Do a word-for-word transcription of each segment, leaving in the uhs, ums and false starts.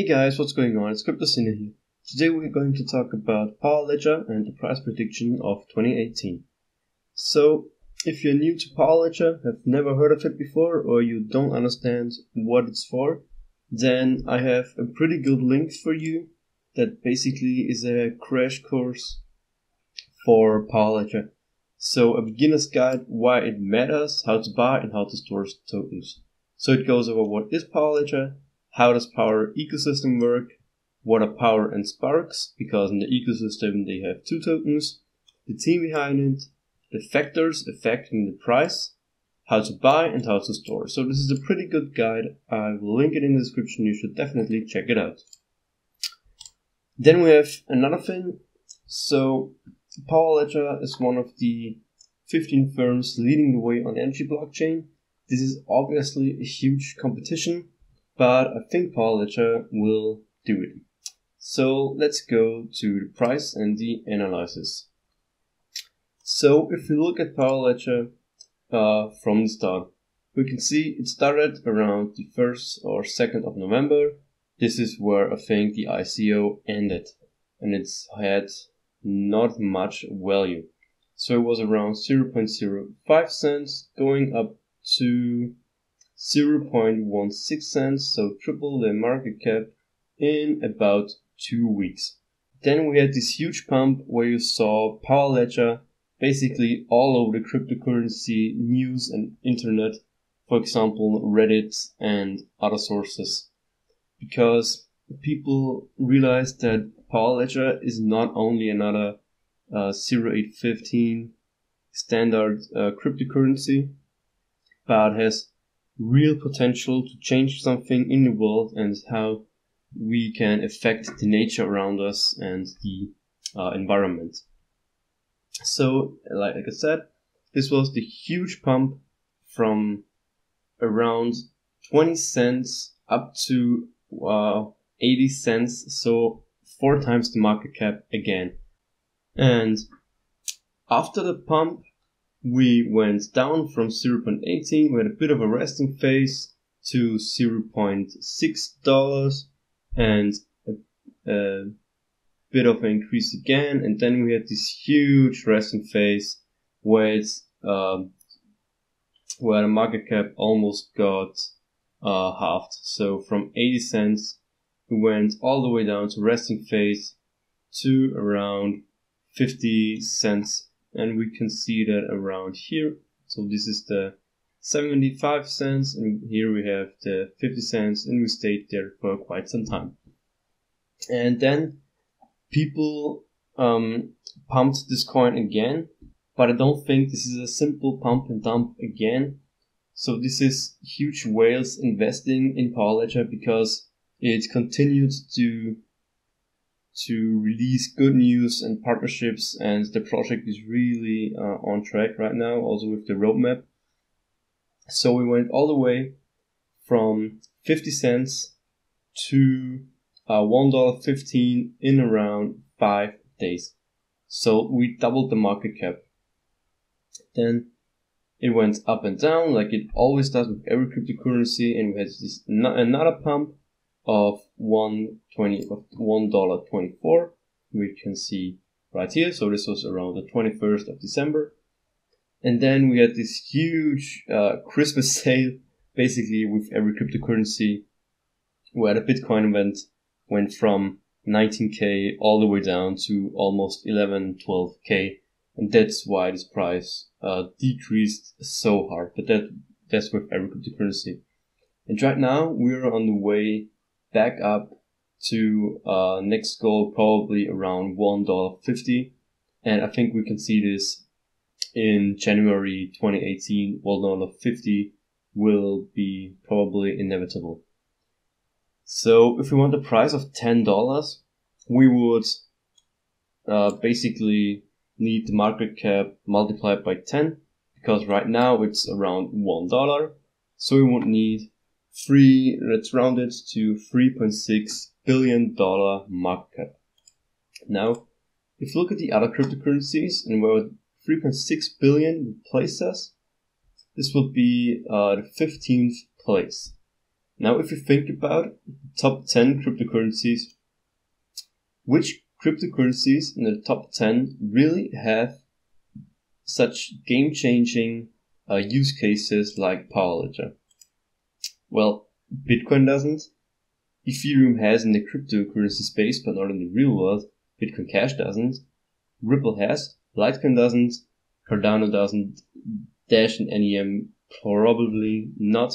Hey guys, what's going on? It's Crypto Sinner here. Today we're going to talk about Power Ledger and the price prediction of twenty eighteen. So, if you're new to Power Ledger, have never heard of it before, or you don't understand what it's for, then I have a pretty good link for you that basically is a crash course for Power Ledger. So, a beginner's guide why it matters, how to buy and how to store tokens. So it goes over what is Power Ledger, how does Power ecosystem work, what are Power and Sparks, because in the ecosystem they have two tokens, the team behind it, the factors affecting the price, how to buy and how to store. So this is a pretty good guide. I will link it in the description. You should definitely check it out. Then we have another thing. So Power Ledger is one of the fifteen firms leading the way on energy blockchain. This is obviously a huge competition, but I think Power Ledger will do it. So let's go to the price and the analysis. So if you look at Power Ledger uh, from the start, we can see it started around the first or second of November. This is where I think the I C O ended, and it's had not much value. So it was around zero point zero five cents going up to zero point one six cents, so triple the market cap in about two weeks. Then we had this huge pump where you saw Power Ledger basically all over the cryptocurrency news and internet, for example Reddit and other sources, because people realized that Power Ledger is not only another uh, zero point eight one five standard uh, cryptocurrency, but has real potential to change something in the world and how we can affect the nature around us and the uh, environment. So, like I said, this was the huge pump from around twenty cents up to uh, eighty cents, so four times the market cap again. And after the pump, we went down from zero point one eight, we had a bit of a resting phase to zero point six dollars and a, a bit of an increase again, and then we had this huge resting phase where it's um, where the market cap almost got uh, halved. So from eighty cents we went all the way down to resting phase to around fifty cents. And we can see that around here. So this is the seventy-five cents, and here we have the fifty cents, and we stayed there for quite some time. And then people um, pumped this coin again, but I don't think this is a simple pump and dump again. So this is huge whales investing in Power Ledger, because it continued to to release good news and partnerships, and the project is really uh, on track right now, also with the roadmap. So we went all the way from fifty cents to uh, one dollar fifteen in around five days. So we doubled the market cap. Then it went up and down like it always does with every cryptocurrency, and we had this another pump of one dollar twenty-four, we can see right here. So this was around the twenty-first of December, and then we had this huge uh, Christmas sale basically with every cryptocurrency, where the Bitcoin went went from nineteen K all the way down to almost eleven twelve K, and that's why this price uh, decreased so hard. But that that's with every cryptocurrency, and right now we're on the way back up to uh, next goal, probably around one dollar fifty, and I think we can see this in January twenty eighteen. One dollar fifty will be probably inevitable. So if we want a price of ten dollars, we would uh, basically need the market cap multiplied by ten, because right now it's around one dollar, so we would need three, let's round it to three point six billion dollar market cap. Now, if you look at the other cryptocurrencies and where three point six billion places us, this will be uh, the fifteenth place. Now, if you think about it, top ten cryptocurrencies, which cryptocurrencies in the top ten really have such game-changing uh, use cases like Power Ledger? Well, Bitcoin doesn't. Ethereum has in the cryptocurrency space, but not in the real world. Bitcoin Cash doesn't. Ripple has. Litecoin doesn't. Cardano doesn't. Dash and N E M probably not.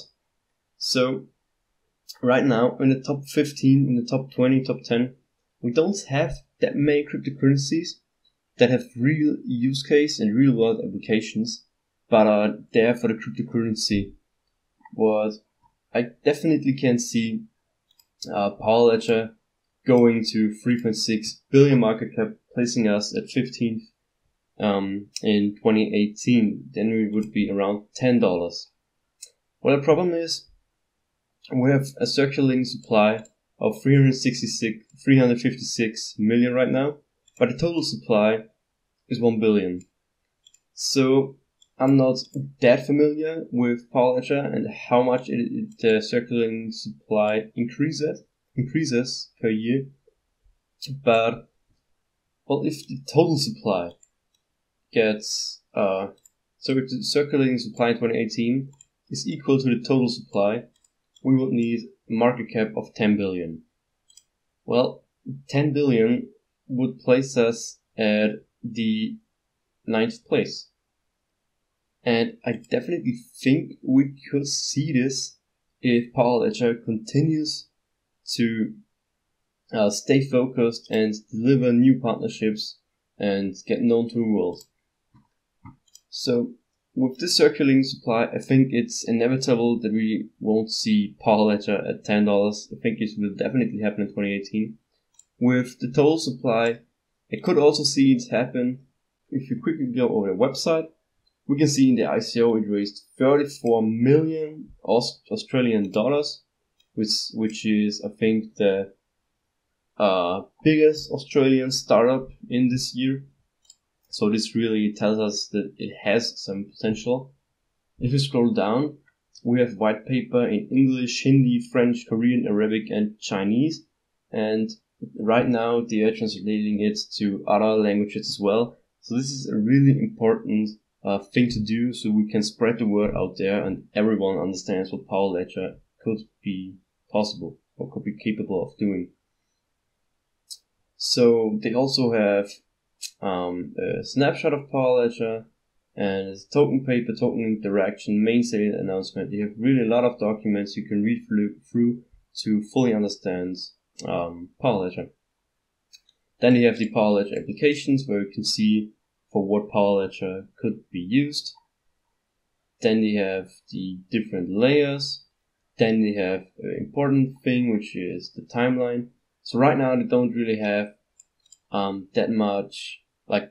So right now in the top fifteen, in the top twenty, top ten, we don't have that many cryptocurrencies that have real use case and real world applications, but are there for the cryptocurrency. What I definitely can see uh, Power Ledger going to three point six billion market cap, placing us at fifteenth um, in twenty eighteen. Then we would be around ten dollars. Well, the problem is we have a circulating supply of three hundred fifty-six million right now, but the total supply is one billion. So I'm not that familiar with Power Ledger and how much it, the circulating supply increases increases per year, but well, if the total supply gets uh, so if the circulating supply in twenty eighteen is equal to the total supply, we would need a market cap of ten billion. Well, ten billion would place us at the ninth place. And I definitely think we could see this if Power Ledger continues to uh, stay focused and deliver new partnerships and get known to the world. So with this circulating supply, I think it's inevitable that we won't see Power Ledger at ten dollars. I think it will definitely happen in twenty eighteen. With the total supply, I could also see it happen. If you quickly go over the website, we can see in the I C O it raised thirty-four million Australian dollars, which which is, I think, the uh, biggest Australian startup in this year. So this really tells us that it has some potential. If you scroll down, we have white paper in English, Hindi, French, Korean, Arabic, and Chinese. And right now they are translating it to other languages as well. So this is a really important uh, thing to do, so we can spread the word out there and everyone understands what Power Ledger could be possible or could be capable of doing. So they also have Um, a snapshot of Power Ledger and token paper, token interaction, main sale announcement. You have really a lot of documents you can read through to fully understand um, Power Ledger. Then you have the Power Ledger applications, where you can see for what Power Ledger could be used. Then you have the different layers. Then you have an important thing, which is the timeline. So right now they don't really have Um, that much like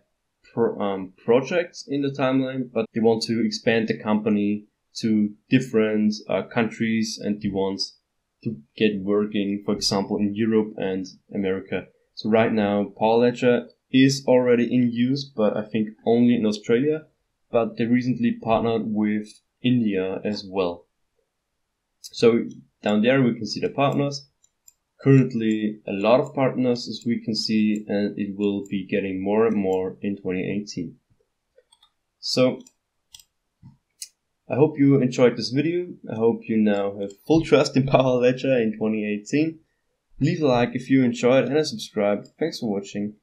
pro, um, projects in the timeline, but they want to expand the company to different uh, countries and they want to get working, for example, in Europe and America. So right now Power Ledger is already in use, but I think only in Australia, but they recently partnered with India as well. So down there we can see the partners. Currently a lot of partners, as we can see, and it will be getting more and more in twenty eighteen. So I hope you enjoyed this video. I hope you now have full trust in Power Ledger in twenty eighteen. Leave a like if you enjoyed and subscribe. Thanks for watching.